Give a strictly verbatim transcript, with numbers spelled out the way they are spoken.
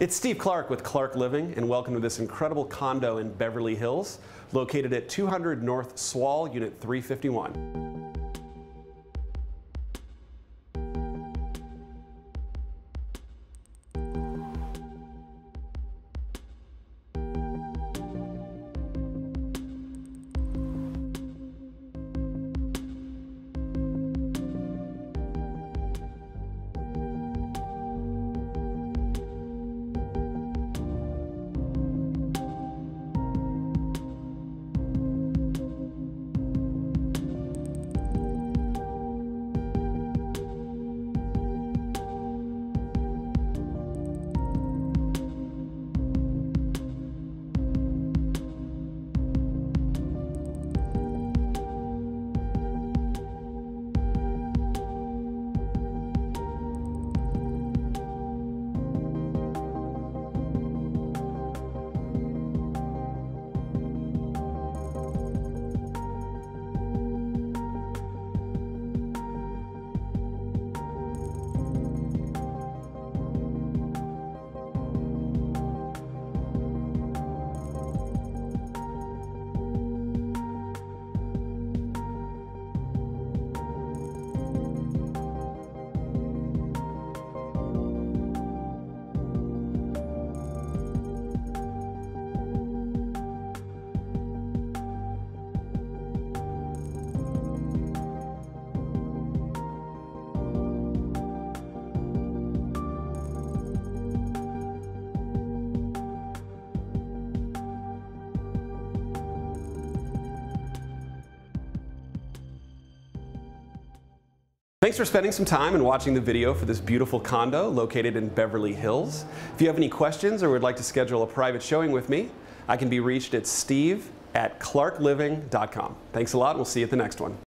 It's Steve Clark with Clark Living, and welcome to this incredible condo in Beverly Hills, located at two hundred North Sewall, Unit three fifty-one. Thanks for spending some time and watching the video for this beautiful condo located in Beverly Hills. If you have any questions or would like to schedule a private showing with me, I can be reached at steve at clark living dot com. Thanks a lot, and we'll see you at the next one.